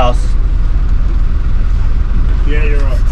house. Yeah, you're up.